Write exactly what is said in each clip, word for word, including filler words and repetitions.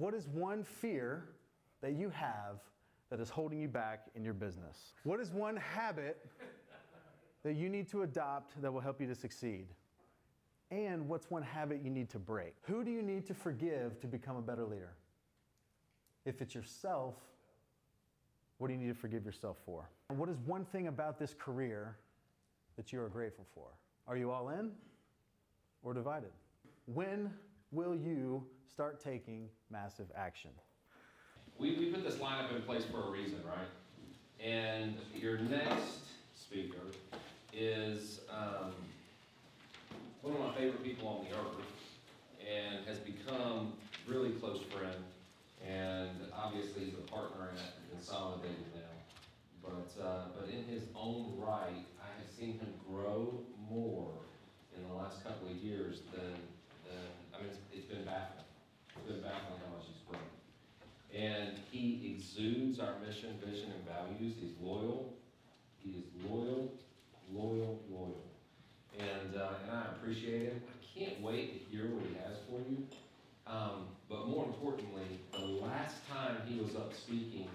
what is one fear that you have that is holding you back in your business? What is one habit that you need to adopt that will help you to succeed? And what's one habit you need to break? Who do you need to forgive to become a better leader? If it's yourself, what do you need to forgive yourself for? And what is one thing about this career that you are grateful for? Are you all in or divided? When will you start taking massive action? We, we put this lineup in place for a reason, right? And your next speaker is um, one of my favorite people on the earth and has become really close friend. And obviously he's a partner at Consolidated now. But, uh, but in his own right, I have seen him grow more in the last couple of years than, than I mean, it's, it's been baffling. It's been baffling how much he's grown. And he exudes our mission, vision, and values. He's loyal. He is loyal, loyal, loyal. And, uh, and I appreciate it. I can't wait to hear what he has for you. Um, but more importantly, the last time he was up speaking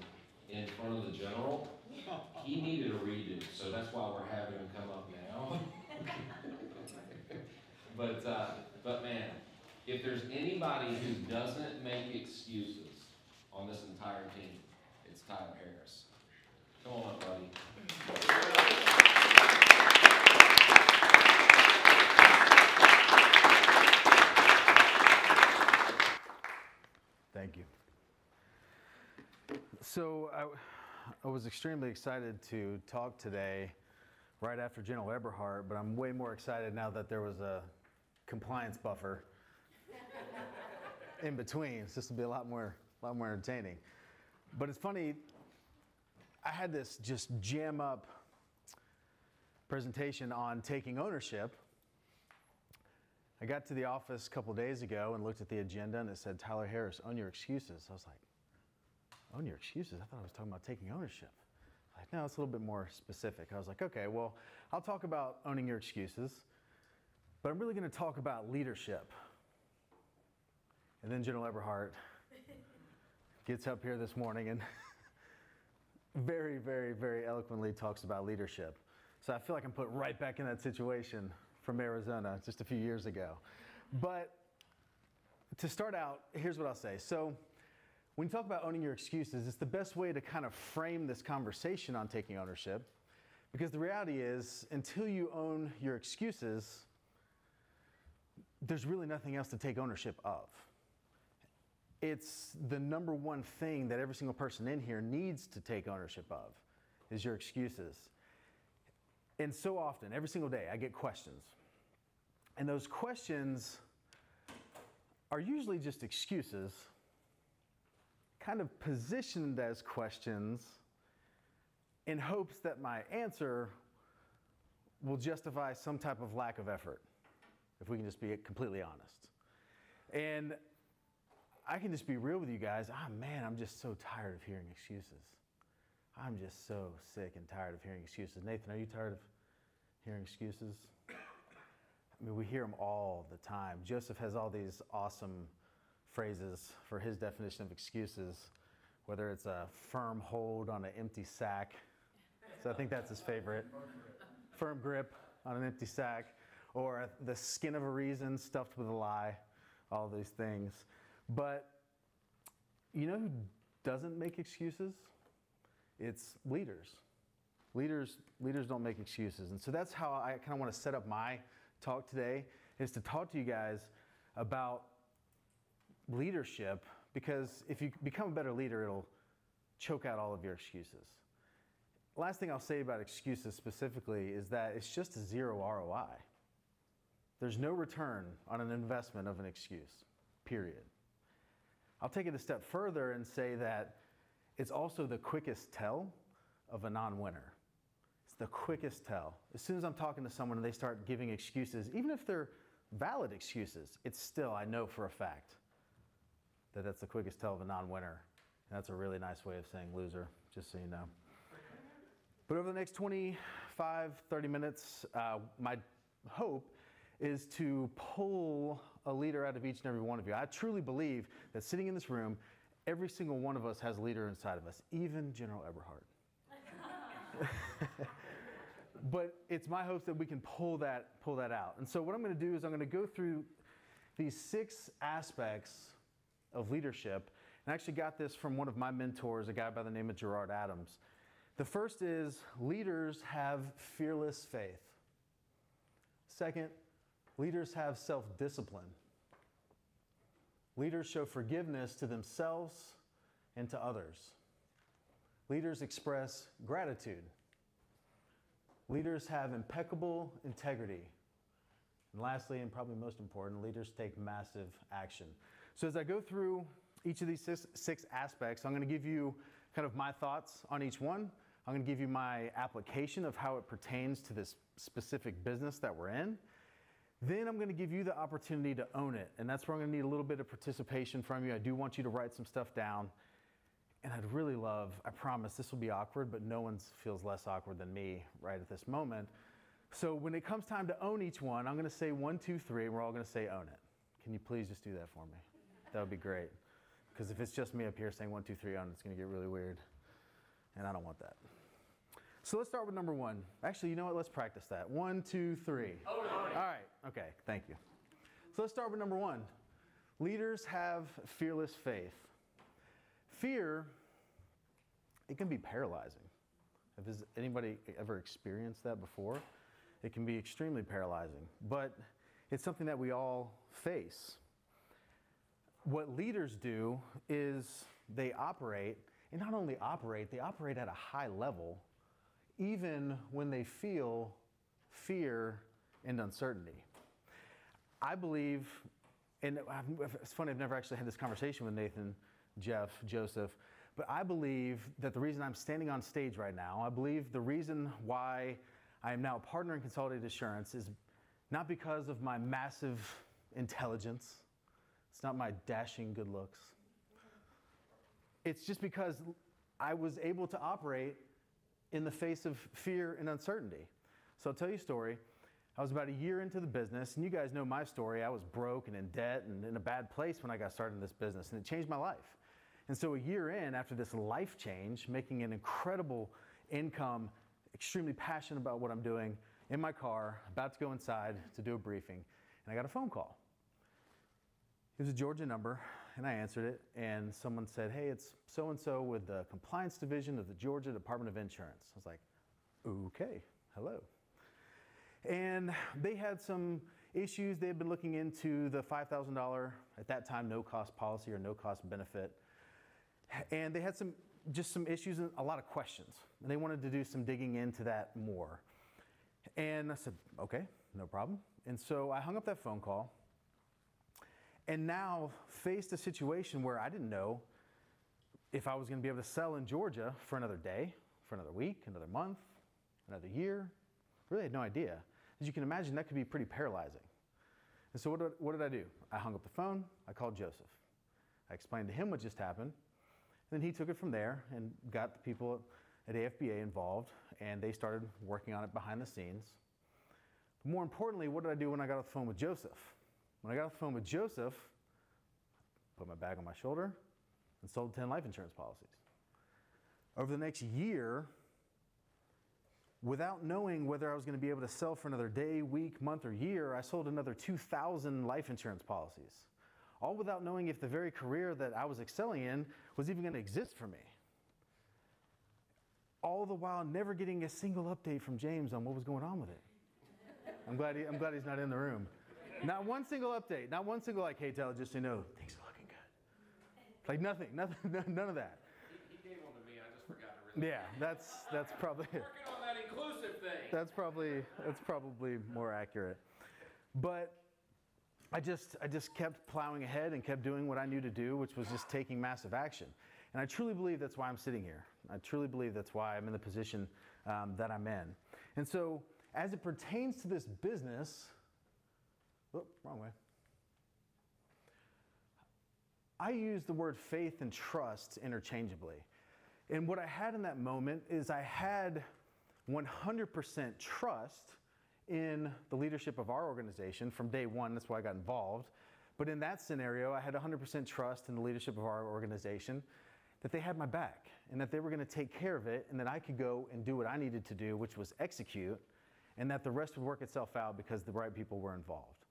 in front of the general, he needed a redo. So that's why we're having him come up now. but, uh, but man, if there's anybody who doesn't make excuses on this entire team, it's Tyler Harris. Come on up, buddy. Thank you. So I, I was extremely excited to talk today right after General Eberhardt, but I'm way more excited now that there was a compliance buffer in between. So this will be a lot more A lot more entertaining. But it's funny, I had this just jam up presentation on taking ownership. I got to the office a couple of days ago and looked at the agenda and it said, Tyler Harris, own your excuses. I was like, own your excuses? I thought I was talking about taking ownership. I was like, no, it's a little bit more specific. I was like, okay, well, I'll talk about owning your excuses, but I'm really going to talk about leadership. And then General Eberhardt gets up here this morning and very, very, very eloquently talks about leadership. So I feel like I'm put right back in that situation from Arizona just a few years ago. But to start out, here's what I'll say. So when you talk about owning your excuses, it's the best way to kind of frame this conversation on taking ownership, because the reality is until you own your excuses, there's really nothing else to take ownership of. It's the number one thing that every single person in here needs to take ownership of, is your excuses. And so often, every single day, I get questions. And those questions are usually just excuses, kind of positioned as questions in hopes that my answer will justify some type of lack of effort, if we can just be completely honest. And I can just be real with you guys. Ah, man, I'm just so tired of hearing excuses. I'm just so sick and tired of hearing excuses. Nathan, are you tired of hearing excuses? I mean, we hear them all the time. Joseph has all these awesome phrases for his definition of excuses, whether it's a firm hold on an empty sack. So I think that's his favorite. Firm grip on an empty sack. Or the skin of a reason stuffed with a lie. All these things. But you know who doesn't make excuses? It's leaders. Leaders, leaders don't make excuses. And so that's how I kind of want to set up my talk today, is to talk to you guys about leadership, because if you become a better leader, it'll choke out all of your excuses. Last thing I'll say about excuses specifically is that it's just a zero R O I. There's no return on an investment of an excuse, period. I'll take it a step further and say that it's also the quickest tell of a non-winner. It's the quickest tell. As soon as I'm talking to someone and they start giving excuses, even if they're valid excuses, it's still, I know for a fact that that's the quickest tell of a non-winner. And that's a really nice way of saying loser, just so you know. But over the next twenty-five, thirty minutes, uh, my hope is to pull a leader out of each and every one of you. I truly believe that sitting in this room, every single one of us has a leader inside of us, even General Eberhardt. But it's my hope that we can pull that, pull that out. And so what I'm going to do is I'm going to go through these six aspects of leadership. And I actually got this from one of my mentors, a guy by the name of Gerard Adams. The first is leaders have fearless faith. Second, leaders have self-discipline. Leaders show forgiveness to themselves and to others. Leaders express gratitude. Leaders have impeccable integrity. And lastly, and probably most important, leaders take massive action. So as I go through each of these six, six aspects, I'm going to give you kind of my thoughts on each one. I'm going to give you my application of how it pertains to this specific business that we're in. Then I'm going to give you the opportunity to own it. And that's where I'm going to need a little bit of participation from you. I do want you to write some stuff down. And I'd really love, I promise this will be awkward, but no one feels less awkward than me right at this moment. So when it comes time to own each one, I'm going to say one, two, three, and we're all going to say own it. Can you please just do that for me? That would be great. Because if it's just me up here saying one, two, three, own it, it's going to get really weird. And I don't want that. So let's start with number one. Actually, you know what? Let's practice that. One, two, three. Oh, no. All right. Okay. Thank you. So let's start with number one. Leaders have fearless faith. Fear, it can be paralyzing. Has anybody ever experienced that before? It can be extremely paralyzing, but it's something that we all face. What leaders do is they operate, and not only operate, they operate at a high level even when they feel fear and uncertainty. I believe, and it's funny, I've never actually had this conversation with Nathan, Jeff, Joseph, but I believe that the reason I'm standing on stage right now, I believe the reason why I am now a partner in Consolidated Assurance is not because of my massive intelligence. It's not my dashing good looks. It's just because I was able to operate in the face of fear and uncertainty. So I'll tell you a story. I was about a year into the business, and you guys know my story. I was broke and in debt and in a bad place when I got started in this business, and it changed my life. And so a year in, after this life change, making an incredible income, extremely passionate about what I'm doing, in my car, about to go inside to do a briefing, and I got a phone call. It was a Georgia number, and I answered it, and someone said, hey, it's so-and-so with the compliance division of the Georgia Department of Insurance. I was like, okay, hello. And they had some issues. They had been looking into the five thousand dollar, at that time, no-cost policy or no-cost benefit. And they had some, just some issues and a lot of questions. And they wanted to do some digging into that more. And I said, okay, no problem. And so I hung up that phone call. And now faced a situation where I didn't know if I was going to be able to sell in Georgia for another day, for another week, another month, another year. Really had no idea. As you can imagine, that could be pretty paralyzing. And so what did, what did I do? I hung up the phone. I called Joseph. I explained to him what just happened. And then he took it from there and got the people at A F B A involved, and they started working on it behind the scenes. But more importantly, what did I do when I got off the phone with Joseph? When I got off the phone with Joseph, I put my bag on my shoulder and sold ten life insurance policies. Over the next year, without knowing whether I was going to be able to sell for another day, week, month, or year, I sold another two thousand life insurance policies, all without knowing if the very career that I was excelling in was even going to exist for me. All the while never getting a single update from James on what was going on with it. I'm glad, he, I'm glad he's not in the room. Not one single update, not one single, like, hey, Tyler, just so you know, things are looking good. Like nothing, nothing, none of that. He, he gave one to me, I just forgot to really. Yeah, that's, that's probably it. Working on that inclusive thing. That's probably, that's probably more accurate. But I just, I just kept plowing ahead and kept doing what I knew to do, which was just taking massive action. And I truly believe that's why I'm sitting here. I truly believe that's why I'm in the position um, that I'm in. And so as it pertains to this business, oh, wrong way. I use the word faith and trust interchangeably. And what I had in that moment is I had one hundred percent trust in the leadership of our organization from day one. That's why I got involved. But in that scenario, I had one hundred percent trust in the leadership of our organization that they had my back and that they were going to take care of it and that I could go and do what I needed to do, which was execute, and that the rest would work itself out because the right people were involved.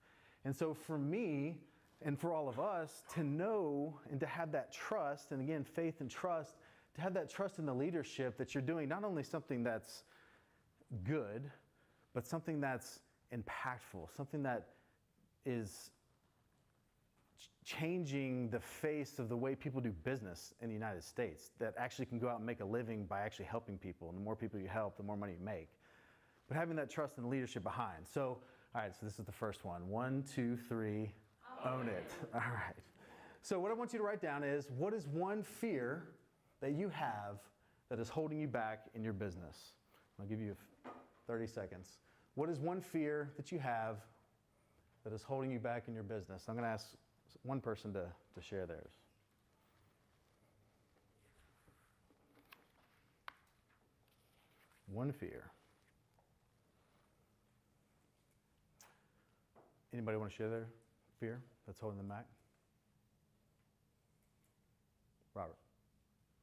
And so for me and for all of us to know and to have that trust, and again, faith and trust, to have that trust in the leadership that you're doing not only something that's good, but something that's impactful, something that is changing the face of the way people do business in the United States, that actually can go out and make a living by actually helping people. And the more people you help, the more money you make. But having that trust and leadership behind. So, all right, so this is the first one. One, two, three, own it. All right. So what I want you to write down is, what is one fear that you have that is holding you back in your business? I'll give you thirty seconds. What is one fear that you have that is holding you back in your business? I'm going to ask one person to, to share theirs. One fear. Anybody want to share their fear that's holding them back? Robert.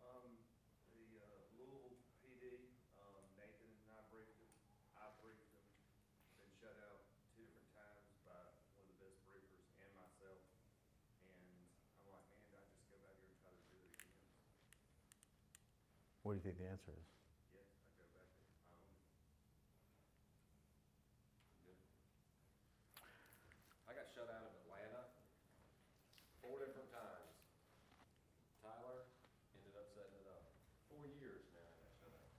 Um, the uh, Louisville P D, um, Nathan and I briefed him. I briefed him. Been shut out two different times by one of the best briefers and myself. And I'm like, man, do I just go back here and try to do it again? What do you think the answer is? Yeah, I go back there. I own it. I got shut out of Atlanta four different times. Tyler ended up setting it up. Four years now I got shut out.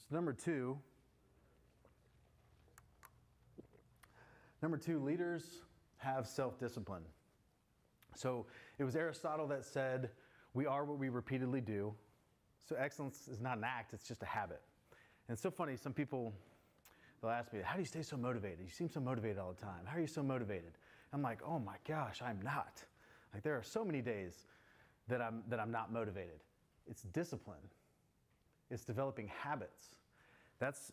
So number two. Number two, leaders have self-discipline. So it was Aristotle that said, we are what we repeatedly do. So excellence is not an act, it's just a habit. And it's so funny, some people, they'll ask me, how do you stay so motivated? You seem so motivated all the time. How are you so motivated? I'm like, oh my gosh, I'm not. Like, there are so many days that I'm, that I'm not motivated. It's discipline. It's developing habits. That's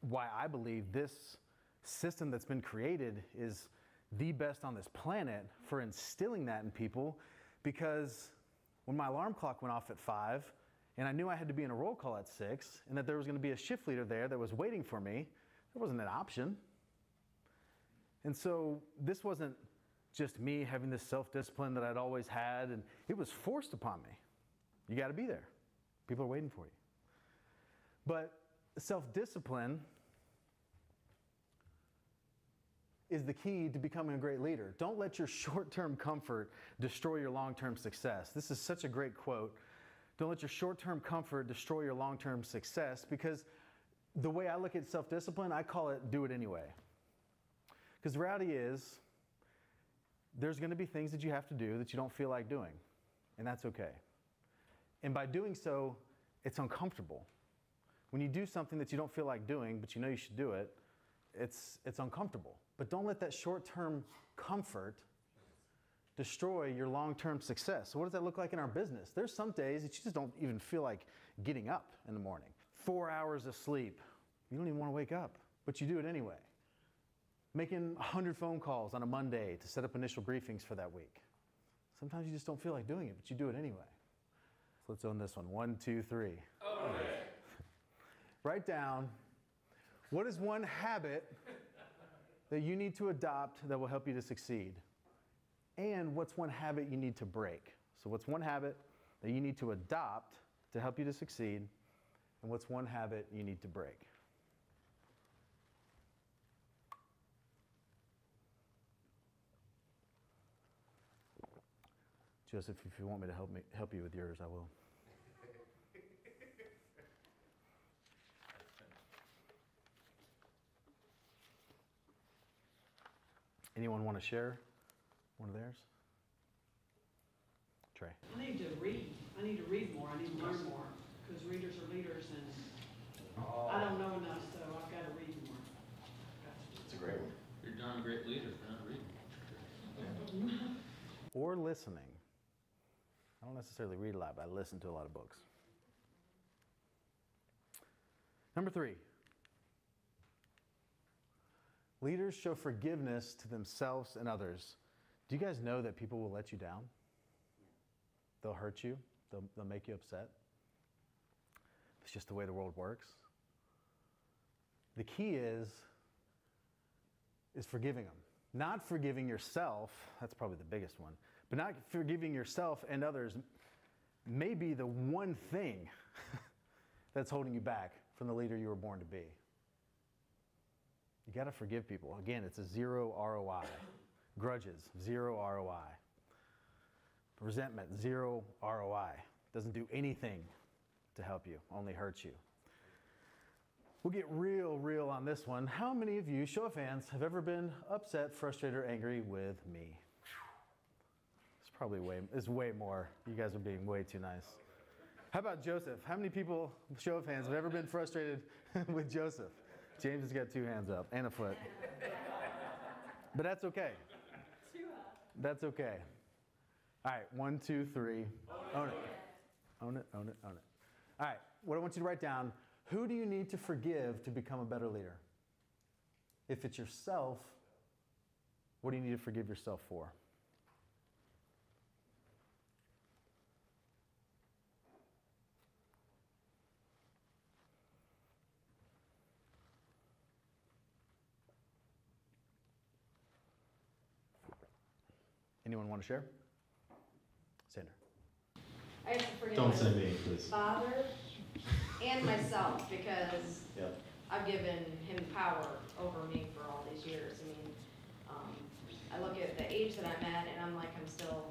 why I believe this system that's been created is the best on this planet for instilling that in people, because when my alarm clock went off at five and I knew I had to be in a roll call at six and that there was going to be a shift leader there that was waiting for me, there wasn't an option. And so this wasn't just me having this self-discipline that I'd always had, and it was forced upon me. You got to be there. People are waiting for you. But self-discipline is the key to becoming a great leader. Don't let your short-term comfort destroy your long-term success. This is such a great quote. Don't let your short-term comfort destroy your long-term success, because the way I look at self-discipline, I call it do it anyway. Because the reality is, there's gonna be things that you have to do that you don't feel like doing, and that's okay. And by doing so, it's uncomfortable. When you do something that you don't feel like doing, but you know you should do it, it's, it's uncomfortable. But don't let that short-term comfort destroy your long-term success. So what does that look like in our business? There's some days that you just don't even feel like getting up in the morning. Four hours of sleep. You don't even want to wake up, but you do it anyway. Making one hundred phone calls on a Monday to set up initial briefings for that week. Sometimes you just don't feel like doing it, but you do it anyway. So let's own this one. One, two, three. Own it. Write down, what is one habit that you need to adopt that will help you to succeed? And what's one habit you need to break? So what's one habit that you need to adopt to help you to succeed? And what's one habit you need to break? Joseph, if you want me to help me help you with yours, I will. Anyone want to share one of theirs? Trey. I need to read. I need to read more. I need to learn more, because readers are leaders, and oh. I don't know enough, so I've got to read more. That's a great one. You're darn great leader for not reading. Yeah. Or listening. I don't necessarily read a lot, but I listen to a lot of books. Number three, leaders show forgiveness to themselves and others. Do you guys know that people will let you down? They'll hurt you. They'll, they'll make you upset. It's just the way the world works. The key is, is forgiving them. Not forgiving yourself, that's probably the biggest one, but not forgiving yourself and others may be the one thing that's holding you back from the leader you were born to be. You gotta forgive people. Again, it's a zero R O I. Grudges, zero R O I. Resentment, zero R O I. Doesn't do anything to help you, only hurts you. We'll get real, real on this one. How many of you, show of hands, have ever been upset, frustrated, or angry with me? It's probably way, it's way more. You guys are being way too nice. How about Joseph? How many people, show of hands, have ever been frustrated with Joseph? James has got two hands up and a foot. But that's okay. That's okay. All right, one, two, three. Own it. Own it, own it, own it. All right, what I want you to write down, who do you need to forgive to become a better leader? If it's yourself, what do you need to forgive yourself for? Anyone want to share? Sandra. I have to forgive Don't send me, please. Father and myself because yep. I've given him power over me for all these years. I mean, um, I look at the age that I'm at and I'm like, I'm still,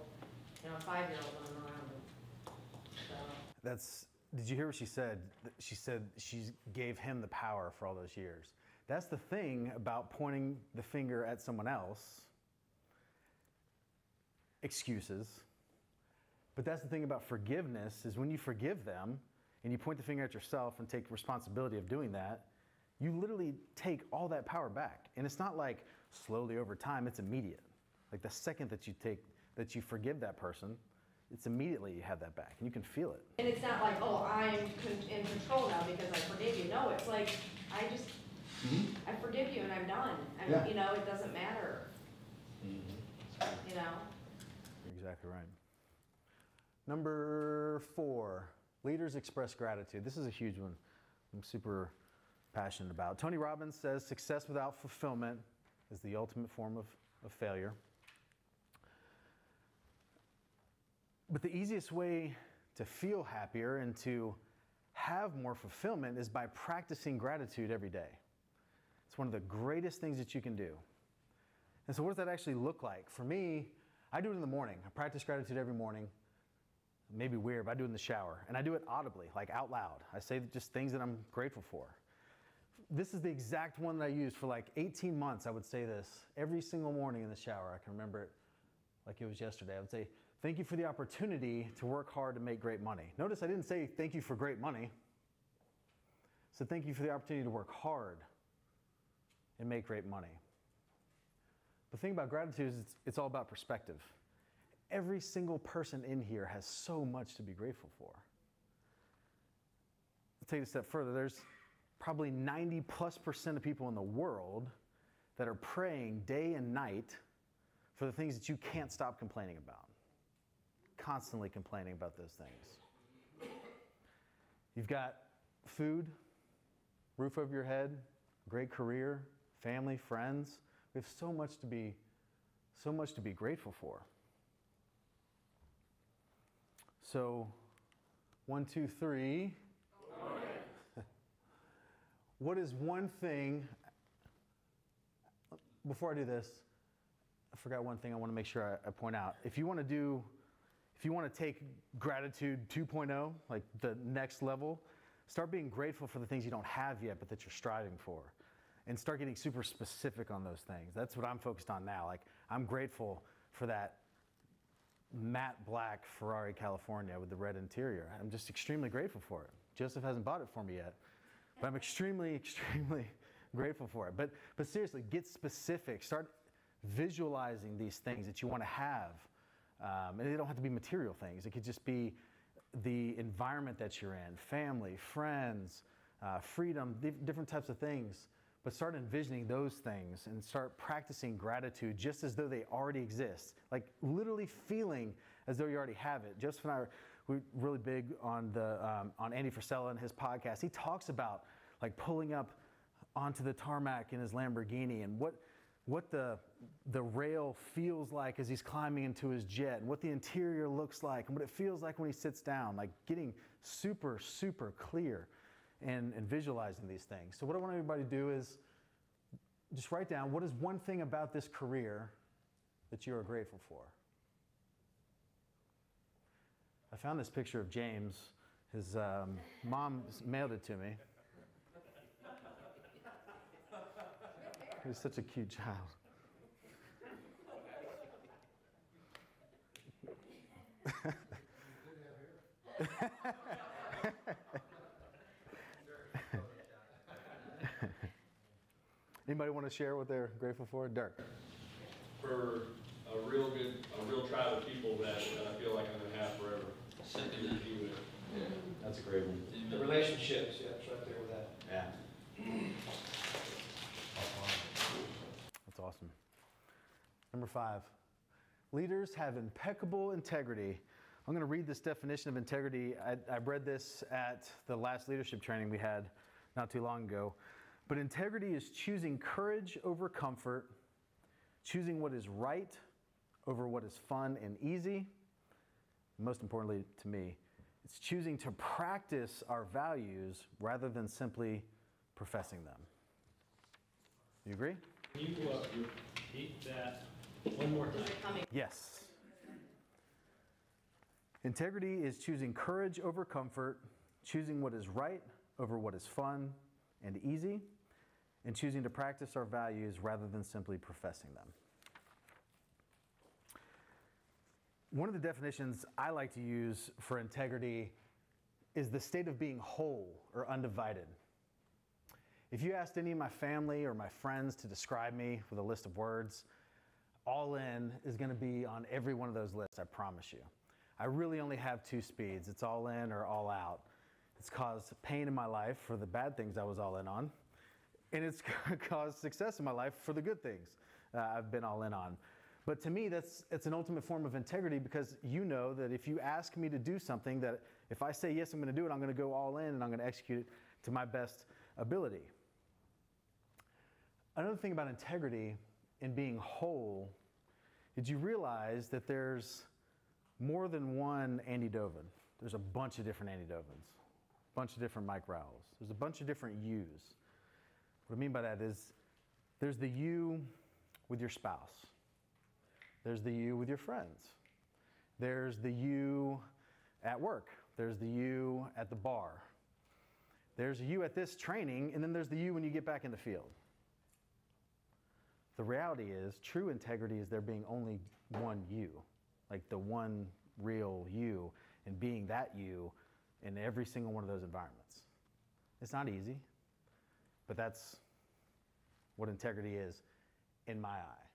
you know, a five-year-old when I'm around him. So. That's, did you hear what she said? She said she gave him the power for all those years. That's the thing about pointing the finger at someone else. Excuses. But that's the thing about forgiveness is when you forgive them and you point the finger at yourself and take responsibility of doing that, you literally take all that power back. And it's not like slowly over time, it's immediate. Like the second that you take, that you forgive that person, it's immediately you have that back and you can feel it. And it's not like, oh, I'm in control now because I forgave you. No, it's like, I just, mm-hmm. I forgive you and I'm done. I mean, yeah. You know, it doesn't matter, mm-hmm. You know? You're exactly right. Number four, leaders express gratitude. This is a huge one I'm super passionate about. Tony Robbins says success without fulfillment is the ultimate form of, of failure. But the easiest way to feel happier and to have more fulfillment is by practicing gratitude every day. It's one of the greatest things that you can do. And so what does that actually look like? For me, I do it in the morning. I practice gratitude every morning. Maybe weird, but I do it in the shower. And I do it audibly, like out loud. I say just things that I'm grateful for. This is the exact one that I used for like eighteen months. I would say this every single morning in the shower. I can remember it like it was yesterday. I would say, thank you for the opportunity to work hard to make great money. Notice I didn't say thank you for great money. So thank you for the opportunity to work hard and make great money. The thing about gratitude is it's, it's all about perspective. Every single person in here has so much to be grateful for. I'll take it a step further. There's probably ninety plus percent of people in the world that are praying day and night for the things that you can't stop complaining about. Constantly complaining about those things. You've got food, roof over your head, great career, family, friends. We have so much to be, so much to be grateful for. So, one, two, three. Okay. What is one thing, before I do this, I forgot one thing I want to make sure I, I point out. If you want to do, if you want to take gratitude two point oh, like the next level, start being grateful for the things you don't have yet, but that you're striving for. And start getting super specific on those things. That's what I'm focused on now. Like, I'm grateful for that matte black Ferrari California with the red interior. I'm just extremely grateful for it. Joseph hasn't bought it for me yet, but I'm extremely, extremely grateful for it. But, but seriously, get specific. Start visualizing these things that you want to have. Um, and they don't have to be material things. It could just be the environment that you're in, family, friends, uh, freedom, dif- different types of things. But start envisioning those things and start practicing gratitude just as though they already exist. Like literally feeling as though you already have it. Joseph and I were, we were really big on the um, on Andy Fursella and his podcast. He talks about like pulling up onto the tarmac in his Lamborghini and what what the the rail feels like as he's climbing into his jet and what the interior looks like and what it feels like when he sits down. Like getting super, super clear. And, and visualizing these things. So what I want everybody to do is just write down, what is one thing about this career that you are grateful for? I found this picture of James. His um, mom mailed it to me. He was such a cute child. Anybody want to share what they're grateful for? Dirk. For a real good, a real tribe of people that I feel like I'm going to have forever. Second that. Yeah, that's a great one. Amen. The relationships, yeah, it's right there with that. Yeah. That's awesome. Number five, leaders have impeccable integrity. I'm going to read this definition of integrity. I, I read this at the last leadership training we had not too long ago. But integrity is choosing courage over comfort, choosing what is right over what is fun and easy. Most importantly to me, it's choosing to practice our values rather than simply professing them. You agree? Can you uh, repeat that one more time? Yes. Integrity is choosing courage over comfort, choosing what is right over what is fun and easy, and choosing to practice our values rather than simply professing them. One of the definitions I like to use for integrity is the state of being whole or undivided. If you asked any of my family or my friends to describe me with a list of words, all in is going to be on every one of those lists, I promise you. I really only have two speeds. It's all in or all out. It's caused pain in my life for the bad things I was all in on. And it's caused success in my life for the good things uh, I've been all in on. But to me, that's it's an ultimate form of integrity, because you know that if you ask me to do something, that if I say, yes, I'm going to do it, I'm going to go all in and I'm going to execute it to my best ability. Another thing about integrity and being whole is you realize that there's more than one Andy Dovin. There's a bunch of different Andy Dovins, a bunch of different Mike Rowells. There's a bunch of different yous. What I mean by that is there's the you with your spouse. There's the you with your friends. There's the you at work. There's the you at the bar. There's you at this training, and then there's the you when you get back in the field. The reality is true integrity is there being only one you, like the one real you, and being that you in every single one of those environments. It's not easy. But that's what integrity is in my eye.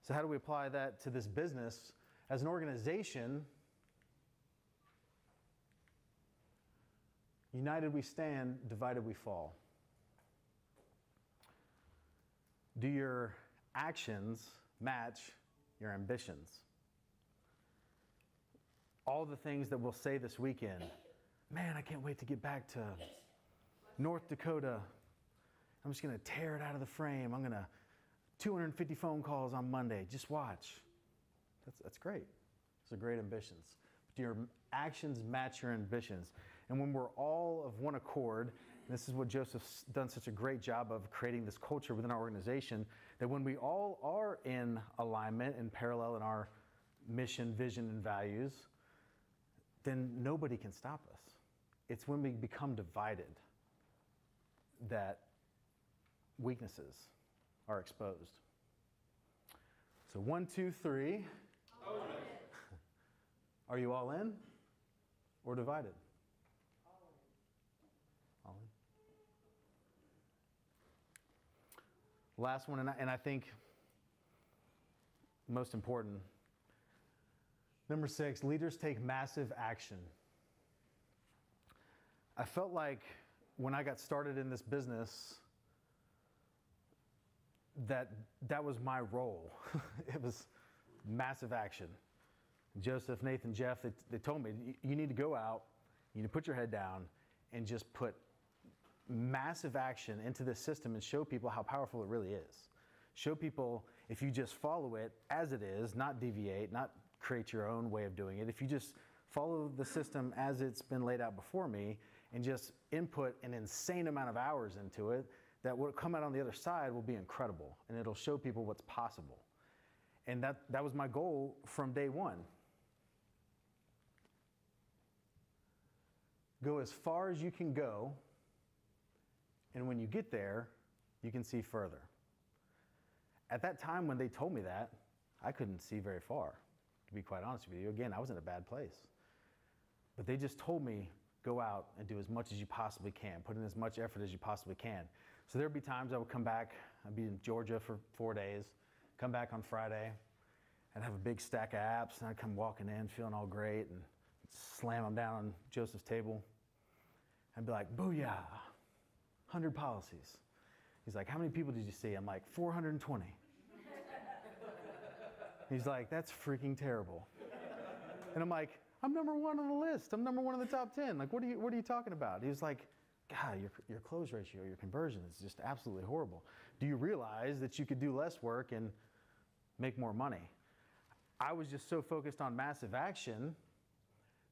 So how do we apply that to this business? As an organization, united we stand, divided we fall. Do your actions match your ambitions? All the things that we'll say this weekend, man, I can't wait to get back to North Dakota. I'm just going to tear it out of the frame. I'm going to two hundred fifty phone calls on Monday. Just watch. That's, that's great. Those are great ambitions. But do your actions match your ambitions? And when we're all of one accord, and this is what Joseph's done such a great job of creating this culture within our organization, that when we all are in alignment and parallel in our mission, vision, and values, then nobody can stop us. It's when we become divided that weaknesses are exposed. So one, two, three. All in. Are you all in or divided? All in. All in. Last one, and I, and I think most important. Number six, leaders take massive action. I felt like when I got started in this business, that that was my role. It was massive action. Joseph, Nathan, Jeff, they, they told me, you need to go out, you need to put your head down, and just put massive action into this system and show people how powerful it really is. Show people if you just follow it as it is, not deviate, not create your own way of doing it. If you just follow the system as it's been laid out before me and just input an insane amount of hours into it, that will come out on the other side will be incredible, and it'll show people what's possible. And that, that was my goal from day one. Go as far as you can go, and when you get there, you can see further. At that time when they told me that, I couldn't see very far, to be quite honest with you. Again, I was in a bad place. But they just told me, go out and do as much as you possibly can, put in as much effort as you possibly can. So there'd be times I would come back, I'd be in Georgia for four days, come back on Friday, and have a big stack of apps, and I'd come walking in feeling all great, and slam them down on Joseph's table, and be like, booyah, one hundred policies. He's like, how many people did you see? I'm like, four hundred twenty. He's like, that's freaking terrible. And I'm like, I'm number one on the list. I'm number one in the top ten. Like, what are you, what are you talking about? He was like, God, your, your close ratio, your conversion is just absolutely horrible. Do you realize that you could do less work and make more money? I was just so focused on massive action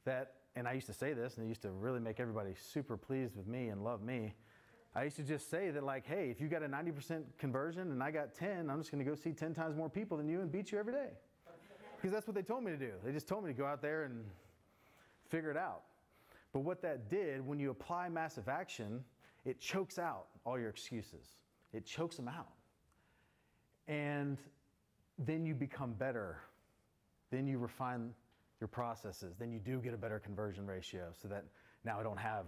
that, and I used to say this, and it used to really make everybody super pleased with me and love me. I used to just say that, like, hey, if you got a ninety percent conversion and I got ten, I'm just going to go see ten times more people than you and beat you every day. Because that's what they told me to do. They just told me to go out there and figure it out. But what that did, when you apply massive action, it chokes out all your excuses. It chokes them out. And then you become better. Then you refine your processes. Then you do get a better conversion ratio so that now I don't have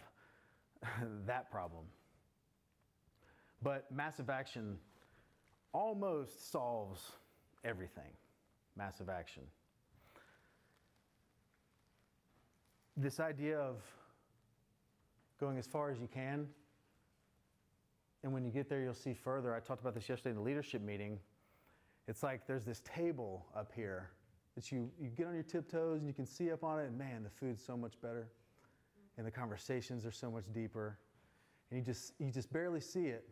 that problem. But massive action almost solves everything. Massive action. This idea of going as far as you can, and when you get there, you'll see further. I talked about this yesterday in the leadership meeting. It's like there's this table up here that you, you get on your tiptoes and you can see up on it, and man, the food's so much better, and the conversations are so much deeper, and you just, you just barely see it.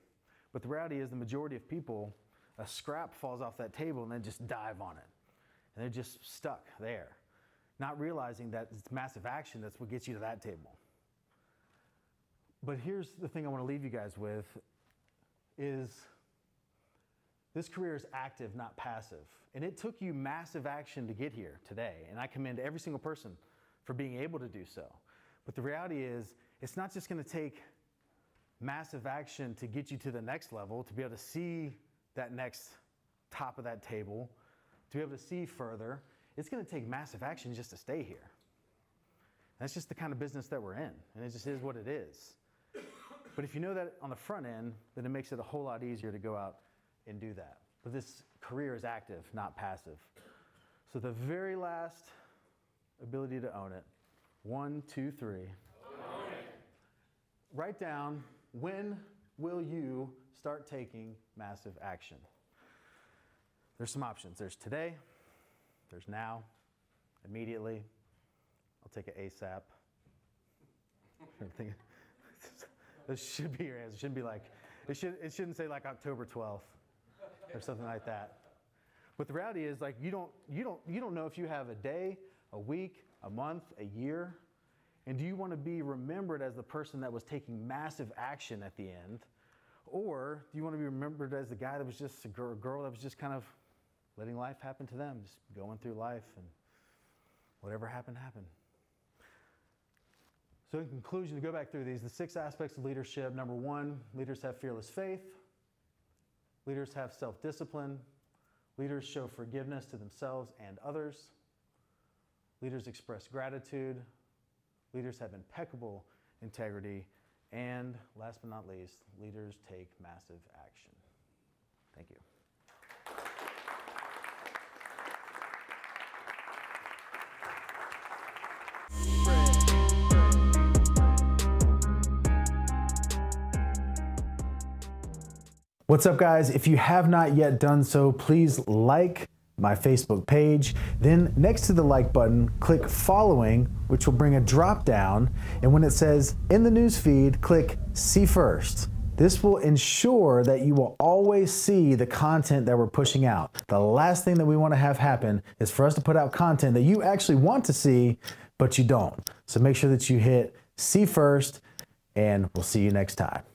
But the reality is the majority of people, a scrap falls off that table and they just dive on it. And they're just stuck there, not realizing that it's massive action that's what gets you to that table. But here's the thing I want to leave you guys with is this career is active, not passive. And it took you massive action to get here today. And I commend every single person for being able to do so. But the reality is it's not just going to take massive action to get you to the next level, to be able to see that next top of that table, to be able to see further. It's going to take massive action just to stay here. And that's just the kind of business that we're in, and it just is what it is. But if you know that on the front end, then it makes it a whole lot easier to go out and do that. But this career is active, not passive. So the very last ability to own it, one, two, three. Own it. Write down, when will you start taking massive action? There's some options. There's today, there's now, immediately. I'll take an ASAP. This should be your answer. It shouldn't be like, it, should, it shouldn't say like October twelfth or something like that. But the reality is, like, you don't, you don't, you don't know if you have a day, a week, a month, a year. And do you want to be remembered as the person that was taking massive action at the end? Or do you want to be remembered as the guy that was just a girl, girl that was just kind of letting life happen to them, just going through life and whatever happened, happened? So in conclusion, to go back through these, the six aspects of leadership. Number one, leaders have fearless faith. Leaders have self-discipline. Leaders show forgiveness to themselves and others. Leaders express gratitude. Leaders have impeccable integrity. And last but not least, leaders take massive action. Thank you. What's up, guys? If you have not yet done so, please like my Facebook page. Then next to the like button, click following, which will bring a drop down. And when it says in the news feed, click see first. This will ensure that you will always see the content that we're pushing out. The last thing that we want to have happen is for us to put out content that you actually want to see, but you don't. So make sure that you hit see first, and we'll see you next time.